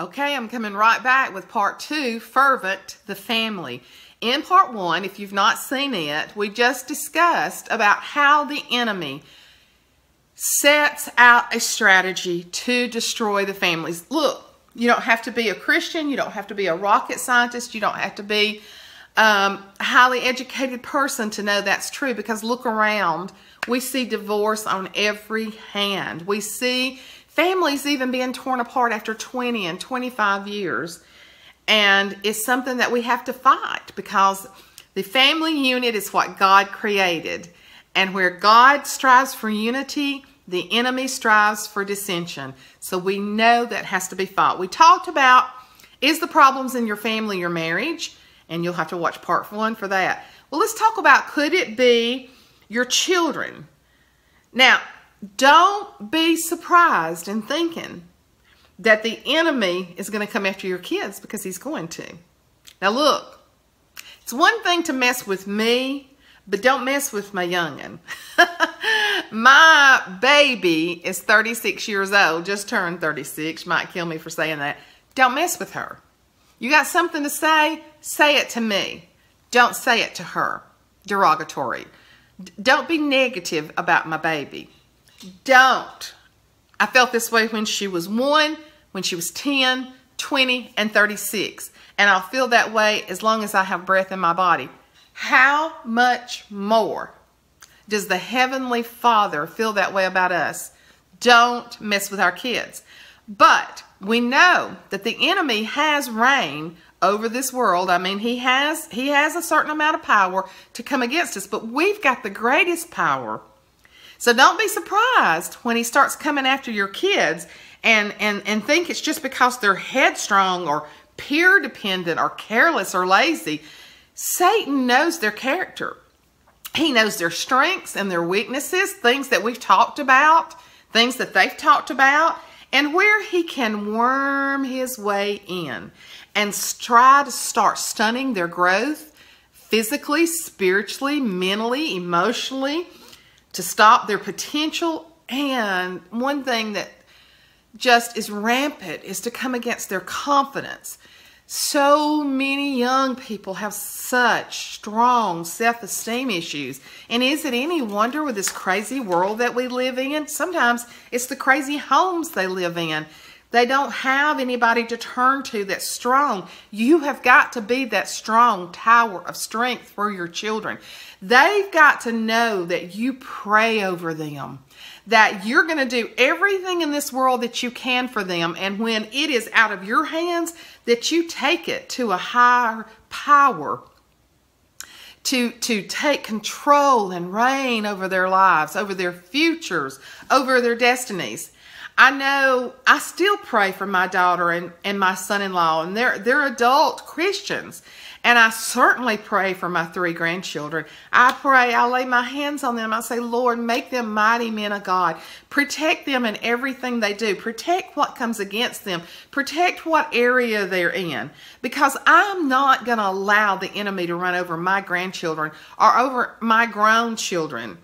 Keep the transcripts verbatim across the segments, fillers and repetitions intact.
Okay, I'm coming right back with part two, Fervent, the family. In part one, if you've not seen it, we just discussed about how the enemy sets out a strategy to destroy the families. Look, you don't have to be a Christian. You don't have to be a rocket scientist. You don't have to be um, a highly educated person to know that's true, because look around. We see divorce on every hand. We see families even being torn apart after twenty and twenty-five years. And it's something that we have to fight, because the family unit is what God created. And where God strives for unity, the enemy strives for dissension. So we know that has to be fought. We talked about, is the problems in your family your marriage? And you'll have to watch part one for that. Well, let's talk about, could it be your children? Now, don't be surprised in thinking that the enemy is going to come after your kids, because he's going to. Now look, it's one thing to mess with me, but don't mess with my young'un. My baby is thirty-six years old, just turned thirty-six. Might kill me for saying that. Don't mess with her. You got something to say, say it to me. Don't say it to her. Derogatory. D- don't be negative about my baby. Don't. I felt this way when she was one, when she was ten, twenty, and thirty-six. And I'll feel that way as long as I have breath in my body. How much more does the Heavenly Father feel that way about us? Don't mess with our kids. But we know that the enemy has reign over this world. I mean, he has, he has a certain amount of power to come against us, but we've got the greatest power. So don't be surprised when he starts coming after your kids and, and, and think it's just because they're headstrong or peer dependent or careless or lazy. Satan knows their character. He knows their strengths and their weaknesses, things that we've talked about, things that they've talked about, and where he can worm his way in and try to start stunning their growth physically, spiritually, mentally, emotionally, to stop their potential. And one thing that just is rampant is to come against their confidence. So many young people have such strong self-esteem issues. And is it any wonder with this crazy world that we live in? Sometimes it's the crazy homes they live in. They don't have anybody to turn to that's strong. You have got to be that strong tower of strength for your children. They've got to know that you pray over them, that you're going to do everything in this world that you can for them. And when it is out of your hands, that you take it to a higher power to, to take control and reign over their lives, over their futures, over their destinies. I know I still pray for my daughter and, and my son-in-law, and they're, they're adult Christians. And I certainly pray for my three grandchildren. I pray, I lay my hands on them. I say, Lord, make them mighty men of God. Protect them in everything they do. Protect what comes against them. Protect what area they're in. Because I'm not going to allow the enemy to run over my grandchildren or over my grown children.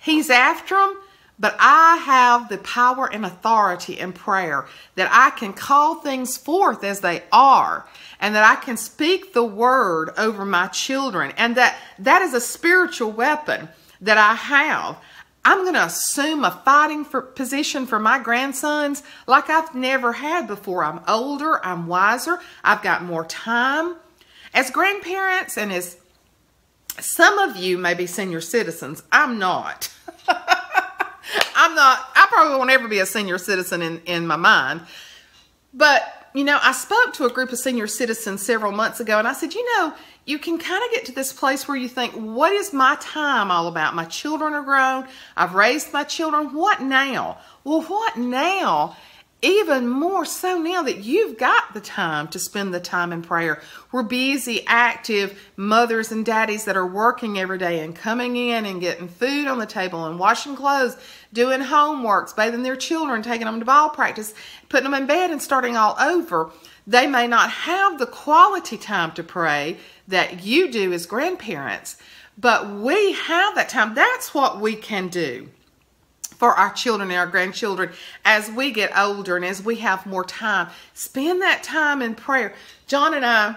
He's after them. But I have the power and authority in prayer that I can call things forth as they are, and that I can speak the word over my children, and that that is a spiritual weapon that I have. I'm going to assume a fighting for position for my grandsons like I've never had before. I'm older, I'm wiser, I've got more time. As grandparents, and as some of you may be senior citizens, I'm not. I'm not, I probably won't ever be a senior citizen in, in my mind. But, you know, I spoke to a group of senior citizens several months ago, and I said, you know, you can kind of get to this place where you think, what is my time all about? My children are grown. I've raised my children. What now? Well, what now? Even more so now that you've got the time to spend the time in prayer. We're busy, active mothers and daddies that are working every day and coming in and getting food on the table and washing clothes, doing homeworks, bathing their children, taking them to ball practice, putting them in bed and starting all over. They may not have the quality time to pray that you do as grandparents, but we have that time. That's what we can do. for our children and our grandchildren as we get older and as we have more time. Spend that time in prayer. John and I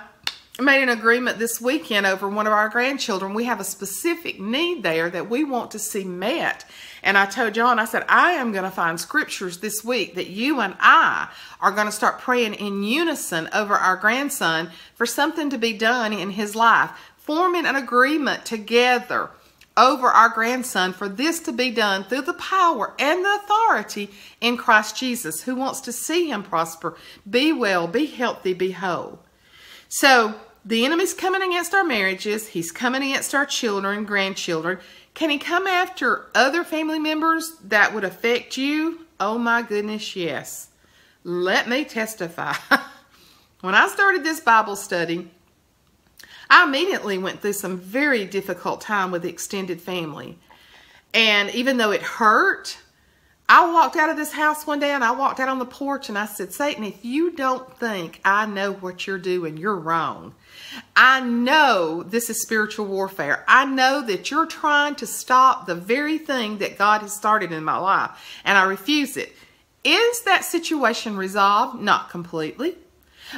made an agreement this weekend over one of our grandchildren. We have a specific need there that we want to see met. And I told John, I said, I am going to find scriptures this week that you and I are going to start praying in unison over our grandson for something to be done in his life. Forming an agreement together over our grandson for this to be done through the power and the authority in Christ Jesus, who wants to see him prosper, be well, be healthy, be whole. So the enemy's coming against our marriages. He's coming against our children, grandchildren. Can he come after other family members that would affect you? Oh my goodness, yes. Let me testify. When I started this Bible study, I immediately went through some very difficult time with the extended family. And even though it hurt, I walked out of this house one day and I walked out on the porch and I said, Satan, if you don't think I know what you're doing, you're wrong. I know this is spiritual warfare. I know that you're trying to stop the very thing that God has started in my life, and I refuse it. Is that situation resolved? Not completely.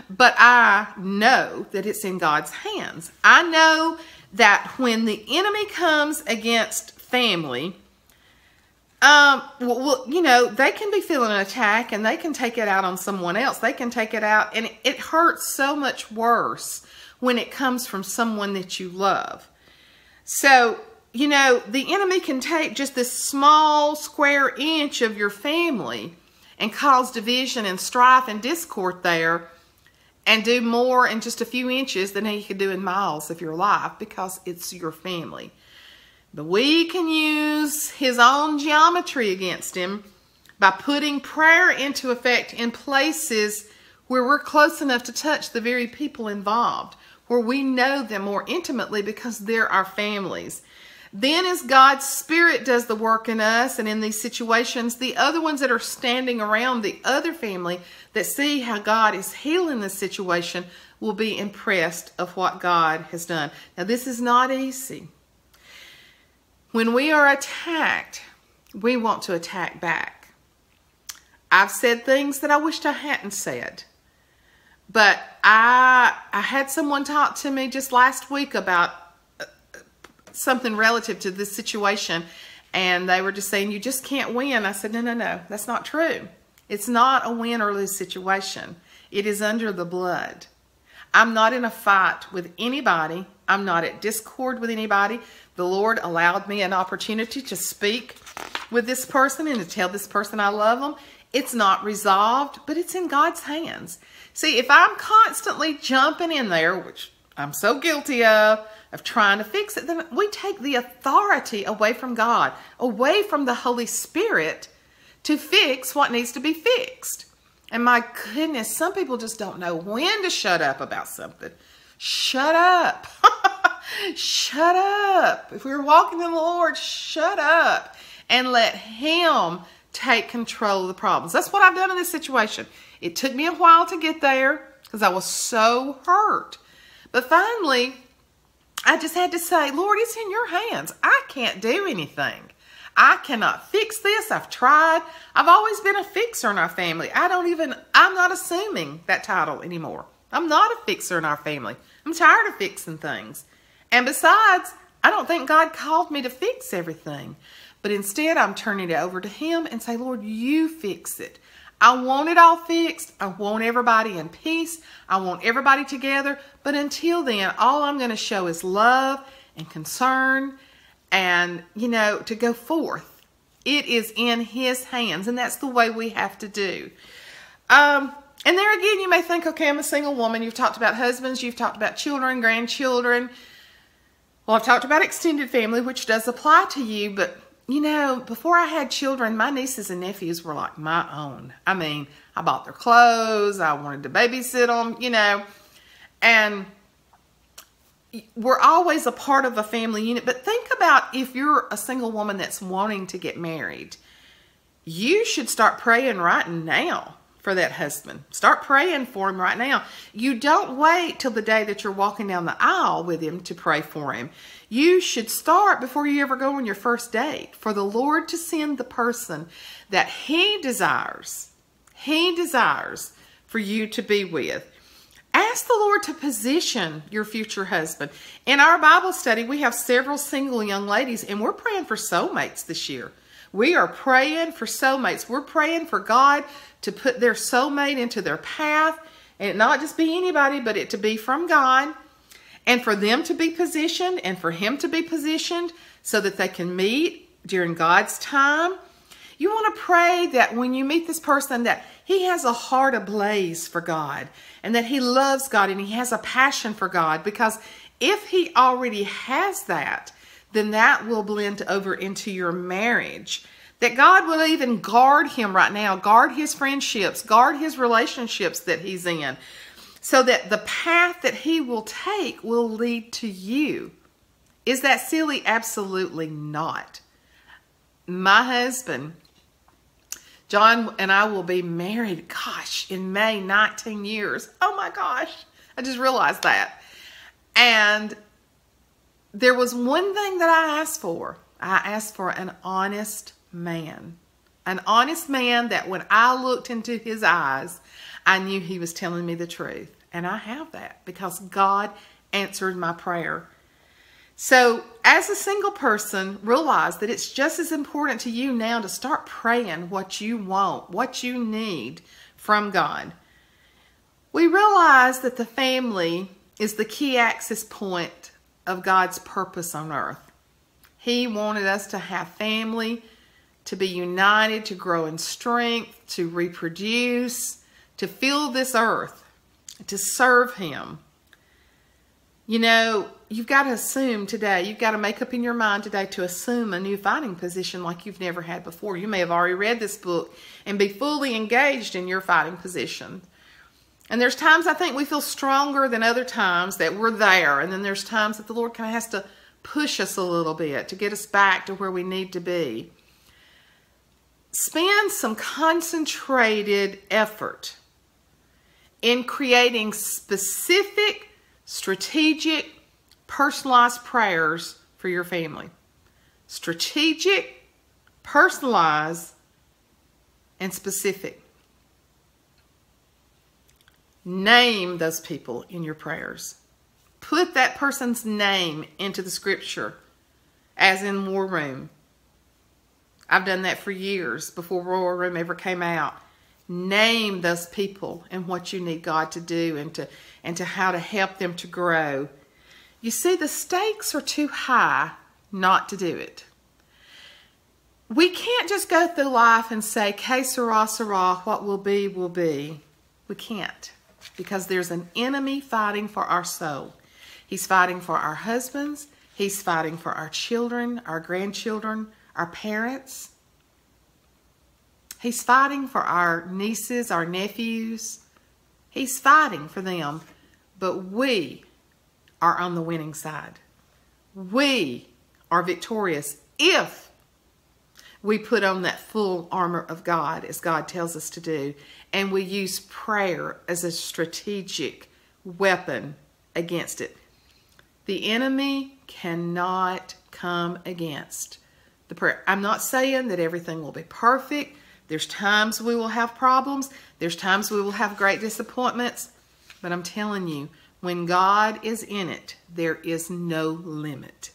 But I know that it's in God's hands. I know that when the enemy comes against family, um, well, you know, they can be feeling an attack and they can take it out on someone else. They can take it out, and it hurts so much worse when it comes from someone that you love. So, you know, the enemy can take just this small square inch of your family and cause division and strife and discord there, and do more in just a few inches than he could do in miles of your life, because it's your family. But we can use his own geometry against him by putting prayer into effect in places where we're close enough to touch the very people involved, where we know them more intimately because they're our families. Then as God's Spirit does the work in us and in these situations, the other ones that are standing around the other family that see how God is healing this situation will be impressed of what God has done. Now, this is not easy. When we are attacked, we want to attack back. I've said things that I wished I hadn't said. But I, I had someone talk to me just last week about something relative to this situation, and they were just saying, you just can't win. I said, no, no, no, that's not true. It's not a win or lose situation. It is under the blood. I'm not in a fight with anybody. I'm not at discord with anybody. The Lord allowed me an opportunity to speak with this person and to tell this person I love them. It's not resolved, but it's in God's hands. See, if I'm constantly jumping in there, which I'm so guilty of, of trying to fix it, then we take the authority away from God, away from the Holy Spirit, to fix what needs to be fixed. And my goodness, some people just don't know when to shut up about something. Shut up. Shut up. If we're walking in the Lord, shut up and let him take control of the problems. That's what I've done in this situation. It took me a while to get there because I was so hurt. But finally, I just had to say, Lord, it's in your hands. I can't do anything. I cannot fix this. I've tried. I've always been a fixer in our family. I don't even, I'm not assuming that title anymore. I'm not a fixer in our family. I'm tired of fixing things. And besides, I don't think God called me to fix everything. But instead, I'm turning it over to him and say, Lord, you fix it. I want it all fixed. I want everybody in peace. I want everybody together. But until then, all I'm going to show is love and concern and, you know, to go forth. It is in his hands, and that's the way we have to do. Um, and there again, you may think, okay, I'm a single woman. You've talked about husbands. You've talked about children, grandchildren. Well, I've talked about extended family, which does apply to you, but you know, before I had children, my nieces and nephews were like my own. I mean, I bought their clothes. I wanted to babysit them, you know. And we're always a part of a family unit. But think about if you're a single woman that's wanting to get married. You should start praying right now. for that husband. Start praying for him right now. You don't wait till the day that you're walking down the aisle with him to pray for him. You should start before you ever go on your first date, for the Lord to send the person that he desires, he desires for you to be with. Ask the Lord to position your future husband. In our Bible study, we have several single young ladies, and we're praying for soulmates this year. We are praying for soulmates. We're praying for God to put their soulmate into their path, and not just be anybody, but it to be from God, and for them to be positioned and for him to be positioned so that they can meet during God's time. You want to pray that when you meet this person that he has a heart ablaze for God, and that he loves God, and he has a passion for God, because if he already has that, then that will blend over into your marriage. That God will even guard him right now, guard his friendships, guard his relationships that he's in, so that the path that he will take will lead to you. Is that silly? Absolutely not. My husband, John, and I will be married, gosh, in May, nineteen years. Oh my gosh, I just realized that. And there was one thing that I asked for. I asked for an honest man. An honest man that when I looked into his eyes, I knew he was telling me the truth. And I have that because God answered my prayer. So as a single person, realize that it's just as important to you now to start praying what you want, what you need from God. We realize that the family is the key access point of God's purpose on earth. He wanted us to have family, to be united, to grow in strength, to reproduce, to fill this earth, to serve him. You know, you've got to assume today, you've got to make up in your mind today to assume a new fighting position like you've never had before. You may have already read this book and be fully engaged in your fighting position. And there's times I think we feel stronger than other times that we're there. And then there's times that the Lord kind of has to push us a little bit to get us back to where we need to be. Spend some concentrated effort in creating specific, strategic, personalized prayers for your family. Strategic, personalized, and specific. Name those people in your prayers. Put that person's name into the scripture, as in War Room. I've done that for years before War Room ever came out. Name those people and what you need God to do, and to, and to how to help them to grow. You see, the stakes are too high not to do it. We can't just go through life and say, que sera, sera, what will be, will be. We can't, because there's an enemy fighting for our soul. He's fighting for our husbands. He's fighting for our children, our grandchildren, our parents. He's fighting for our nieces, our nephews. He's fighting for them, but we are on the winning side. We are victorious if we put on that full armor of God, as God tells us to do, and we use prayer as a strategic weapon against it. The enemy cannot come against the prayer. I'm not saying that everything will be perfect. There's times we will have problems. There's times we will have great disappointments. But I'm telling you, when God is in it, there is no limit.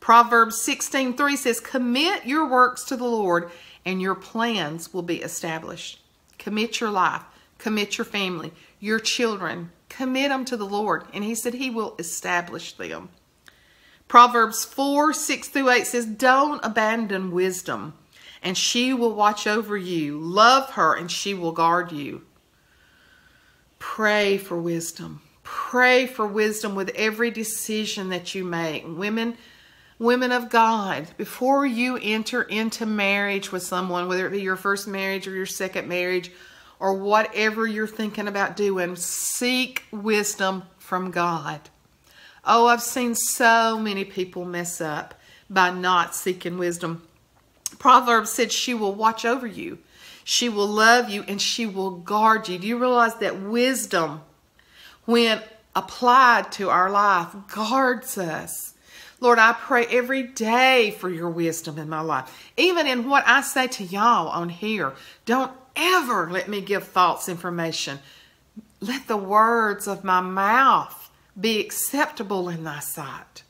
Proverbs sixteen three says, commit your works to the Lord and your plans will be established. Commit your life. Commit your family, your children. Commit them to the Lord. And he said he will establish them. Proverbs four, six through eight says, don't abandon wisdom, and she will watch over you. Love her, and she will guard you. Pray for wisdom. Pray for wisdom with every decision that you make. Women, women of God, before you enter into marriage with someone, whether it be your first marriage or your second marriage, or whatever you're thinking about doing, seek wisdom from God. Oh, I've seen so many people mess up by not seeking wisdom. Proverbs said she will watch over you. She will love you and she will guard you. Do you realize that wisdom, when applied to our life, guards us? Lord, I pray every day for your wisdom in my life. Even in what I say to y'all on here, don't ever let me give false information. Let the words of my mouth be acceptable in thy sight.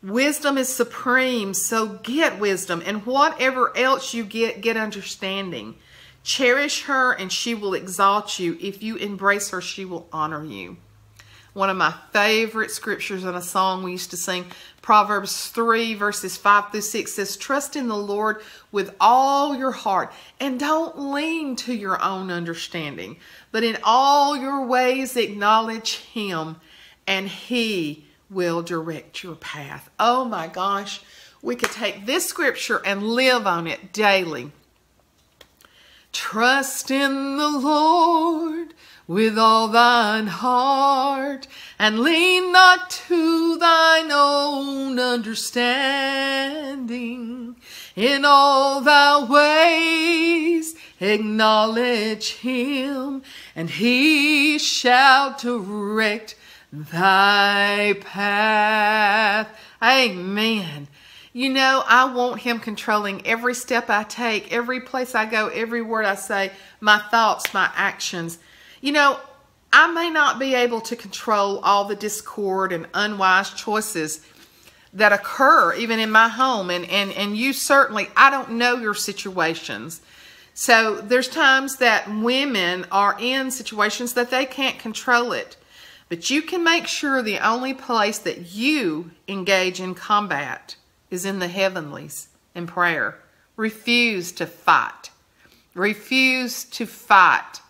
Wisdom is supreme, so get wisdom, and whatever else you get, get understanding. Cherish her and she will exalt you. If you embrace her, she will honor you. One of my favorite scriptures in a song we used to sing, Proverbs three verses five through six, says, trust in the Lord with all your heart and don't lean to your own understanding, but in all your ways acknowledge him and he will direct your path. Oh my gosh, we could take this scripture and live on it daily. Trust in the Lord with all thine heart, and lean not to thine own understanding. In all thy ways acknowledge him, and he shall direct thy path. Amen. You know, I want him controlling every step I take, every place I go, every word I say, my thoughts, my actions. You know, I may not be able to control all the discord and unwise choices that occur even in my home. And, and, and you certainly, I don't know your situations. So there's times that women are in situations that they can't control it. But you can make sure the only place that you engage in combat is in the heavenlies, in prayer. Refuse to fight. Refuse to fight.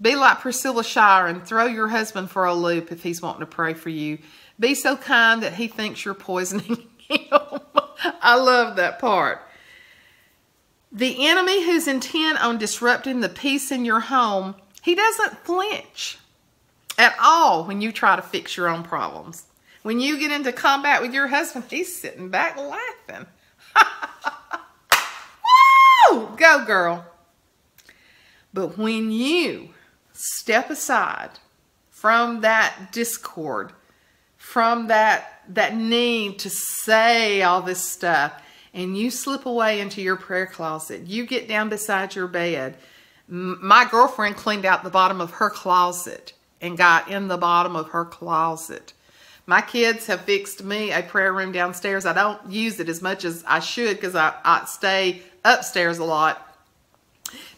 Be like Priscilla Shirer and throw your husband for a loop if he's wanting to pray for you. Be so kind that he thinks you're poisoning him. I love that part. The enemy who's intent on disrupting the peace in your home, he doesn't flinch at all when you try to fix your own problems. When you get into combat with your husband, he's sitting back laughing. Woo! Go, girl. But when you step aside from that discord, from that, that need to say all this stuff, and you slip away into your prayer closet, you get down beside your bed. My girlfriend cleaned out the bottom of her closet and got in the bottom of her closet. My kids have fixed me a prayer room downstairs. I don't use it as much as I should because I, I stay upstairs a lot.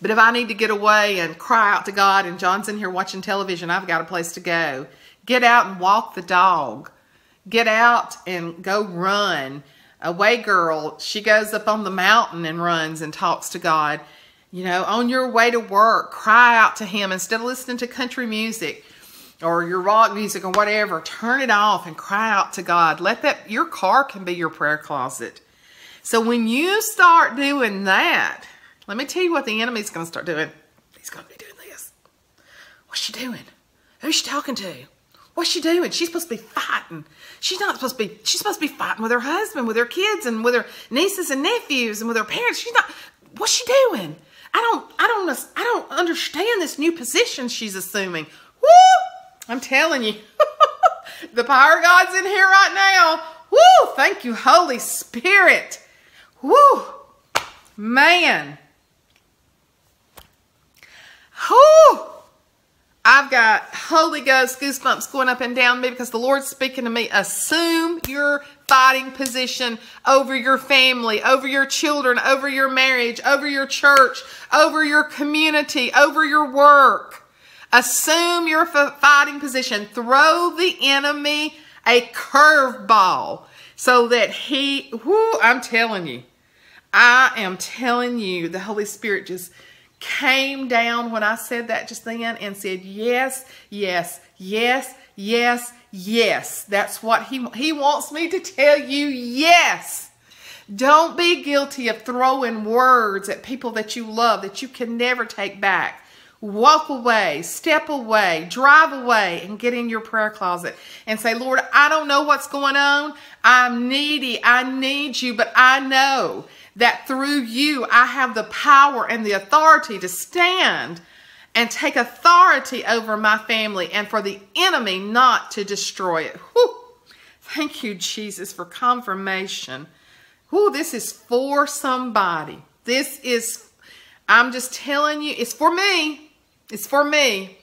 But if I need to get away and cry out to God and John's in here watching television, I've got a place to go. Get out and walk the dog. Get out and go run. Away girl, she goes up on the mountain and runs and talks to God. You know, on your way to work, cry out to him. Instead of listening to country music or your rock music or whatever, turn it off and cry out to God. Let that, your car can be your prayer closet. So when you start doing that, let me tell you what the enemy's going to start doing. He's going to be doing this. What's she doing? Who's she talking to? What's she doing? She's supposed to be fighting. She's not supposed to be, she's supposed to be fighting with her husband, with her kids, and with her nieces and nephews, and with her parents. She's not, what's she doing? I don't, I don't, I don't understand this new position she's assuming. Woo! I'm telling you, the power of God's in here right now. Woo! Thank you, Holy Spirit. Woo! Man. Woo! I've got Holy Ghost goosebumps going up and down me because the Lord's speaking to me. Assume your fighting position over your family, over your children, over your marriage, over your church, over your community, over your work. Assume your fighting position. Throw the enemy a curveball so that he, whoo, I'm telling you, I am telling you, the Holy Spirit just came down when I said that just then and said, yes, yes, yes, yes, yes. That's what he, he wants me to tell you, yes. Don't be guilty of throwing words at people that you love that you can never take back. Walk away, step away, drive away, and get in your prayer closet and say, Lord, I don't know what's going on. I'm needy. I need you, but I know that through you, I have the power and the authority to stand and take authority over my family and for the enemy not to destroy it. Whew. Thank you, Jesus, for confirmation. Whew, this is for somebody. This is, I'm just telling you, it's for me. It's for me.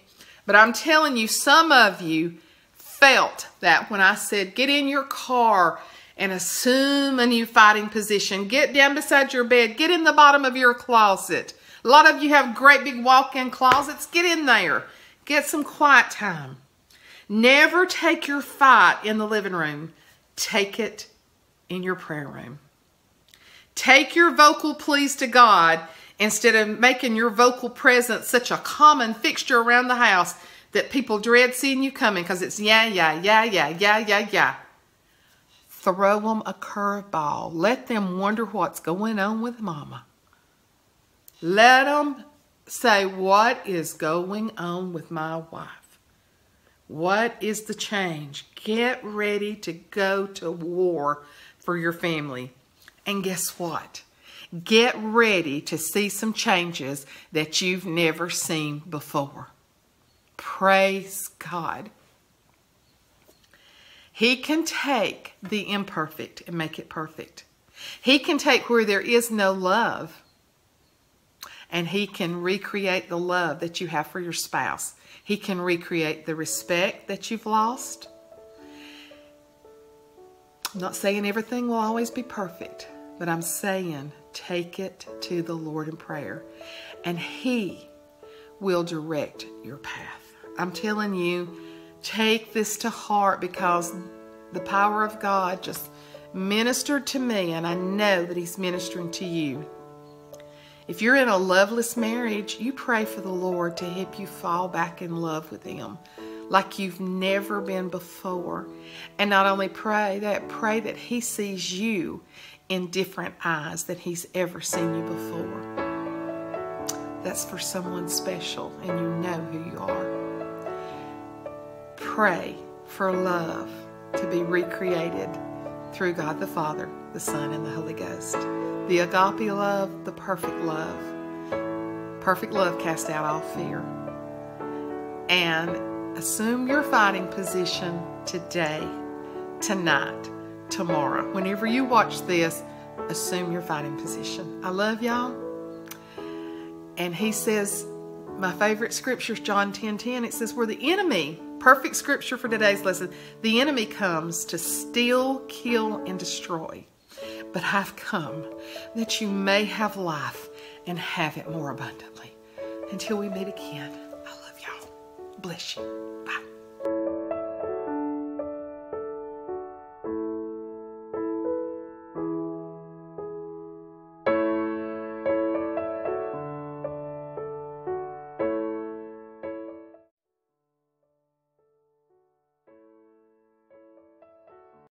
But I'm telling you, some of you felt that when I said, get in your car and assume a new fighting position. Get down beside your bed. Get in the bottom of your closet. A lot of you have great big walk-in closets. Get in there. Get some quiet time. Never take your fight in the living room. Take it in your prayer room. Take your vocal pleas to God instead of making your vocal presence such a common fixture around the house that people dread seeing you coming because it's yeah, yeah, yeah, yeah, yeah, yeah, yeah. Throw them a curveball. Let them wonder what's going on with mama. Let them say, what is going on with my wife? What is the change? Get ready to go to war for your family. And guess what? Get ready to see some changes that you've never seen before. Praise God. He can take the imperfect and make it perfect. He can take where there is no love, and he can recreate the love that you have for your spouse. He can recreate the respect that you've lost. I'm not saying everything will always be perfect, but I'm saying take it to the Lord in prayer, and he will direct your path. I'm telling you, take this to heart, because the power of God just ministered to me, and I know that he's ministering to you. If you're in a loveless marriage, you pray for the Lord to help you fall back in love with him like you've never been before. And not only pray that, pray that he sees you in different eyes than he's ever seen you before. That's for someone special, and you know who you are. Pray for love to be recreated through God the Father, the Son, and the Holy Ghost. The agape love, the perfect love. Perfect love casts out all fear. And assume your fighting position today, tonight, tomorrow. Whenever you watch this, assume your fighting position. I love y'all. And he says, my favorite scripture is John ten ten. It says, we're the enemy. Perfect scripture for today's lesson. The enemy comes to steal, kill, and destroy. But I've come that you may have life and have it more abundantly. Until we meet again, I love y'all. Bless you.